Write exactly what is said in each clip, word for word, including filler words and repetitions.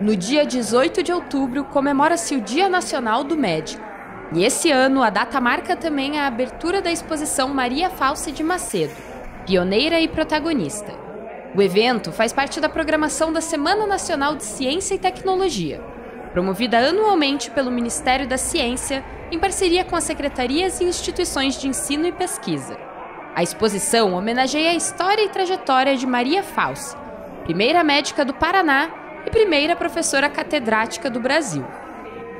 No dia dezoito de outubro, comemora-se o Dia Nacional do Médico. E esse ano, a data marca também a abertura da exposição Maria Falce de Macedo, pioneira e protagonista. O evento faz parte da programação da Semana Nacional de Ciência e Tecnologia, promovida anualmente pelo Ministério da Ciência, em parceria com as secretarias e instituições de ensino e pesquisa. A exposição homenageia a história e trajetória de Maria Falce, primeira médica do Paraná e primeira professora catedrática do Brasil.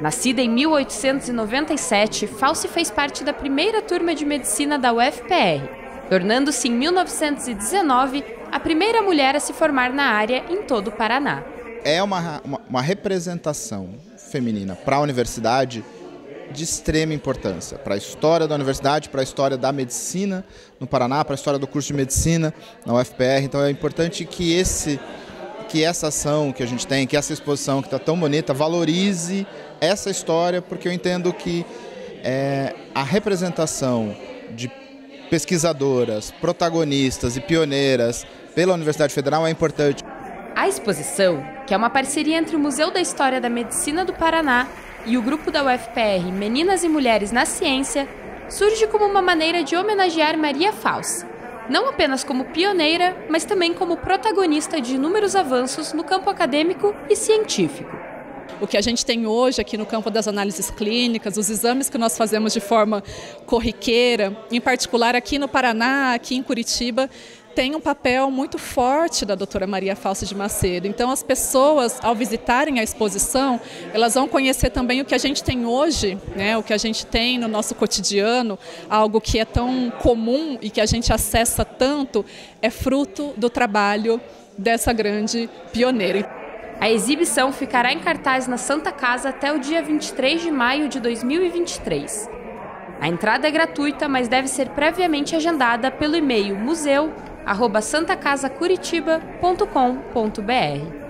Nascida em mil oitocentos e noventa e sete, Falce fez parte da primeira turma de medicina da U F P R, tornando-se em mil novecentos e dezenove a primeira mulher a se formar na área em todo o Paraná. É uma, uma, uma representação feminina para a universidade de extrema importância, para a história da universidade, para a história da medicina no Paraná, para a história do curso de medicina na U F P R. Então é importante que, esse, que essa ação que a gente tem, que essa exposição que está tão bonita, valorize essa história, porque eu entendo que é, a representação de pesquisadoras, protagonistas e pioneiras pela Universidade Federal é importante. A exposição, que é uma parceria entre o Museu da História da Medicina do Paraná e o grupo da U F P R Meninas e Mulheres na Ciência, surge como uma maneira de homenagear Maria Falce, não apenas como pioneira, mas também como protagonista de inúmeros avanços no campo acadêmico e científico. O que a gente tem hoje aqui no campo das análises clínicas, os exames que nós fazemos de forma corriqueira, em particular aqui no Paraná, aqui em Curitiba, tem um papel muito forte da doutora Maria Falce de Macedo. Então, as pessoas, ao visitarem a exposição, elas vão conhecer também o que a gente tem hoje, né? O que a gente tem no nosso cotidiano, algo que é tão comum e que a gente acessa tanto, é fruto do trabalho dessa grande pioneira. A exibição ficará em cartaz na Santa Casa até o dia vinte e três de maio de dois mil e vinte e três. A entrada é gratuita, mas deve ser previamente agendada pelo e-mail museu arroba santa casa curitiba ponto com ponto br.